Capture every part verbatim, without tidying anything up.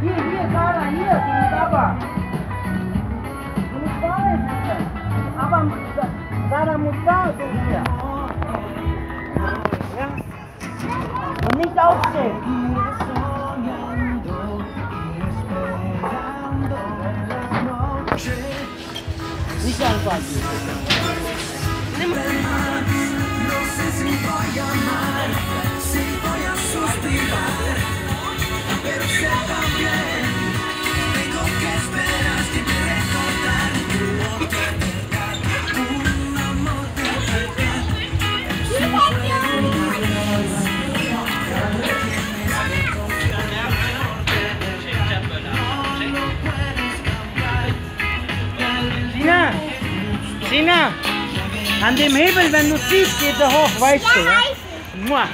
Hier, hier, Carla, hier, gegen Baba. Du musst da rein, aber Sarah muss da sein hier. Ja? Und nicht aufstehen. Nicht anfangen. Nimm Sina, an dem Hebel, wenn du ziehst, geht er hoch, weißt ja, du, ja? Mua.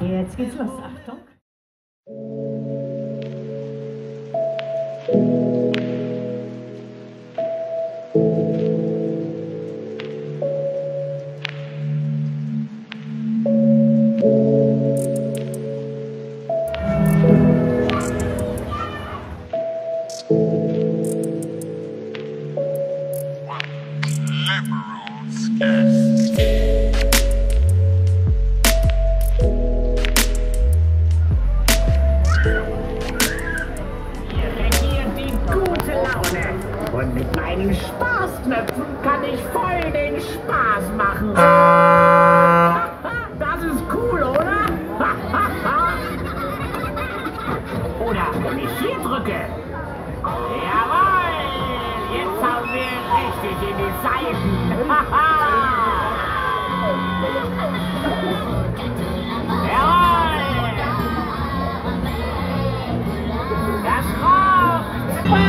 Jetzt geht's los, Achtung. Und mit meinen Spaßknöpfen kann ich voll den Spaß machen. Das ist cool, oder? Oder wenn ich hier drücke. Jawohl! Jetzt hauen wir richtig in die Seiten. Jawohl! Das kommt!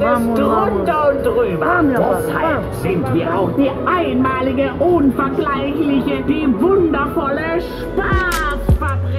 Und drunter und drüber. Deshalb sind wir auch die einmalige, unvergleichliche, die wundervolle Spaßfabrik.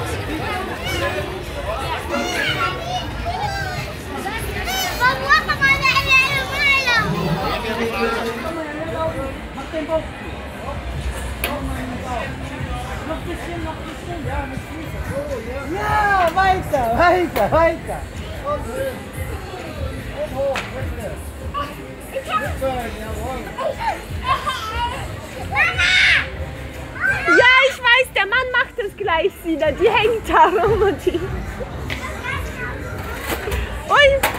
Ja, weiter, weiter, weiter. Und schön. Und hoch, bitte. Mama! Ja, ich weiß, der Mann macht es gleich wieder. Die hängt da rum und die. Ui!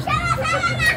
Ich habe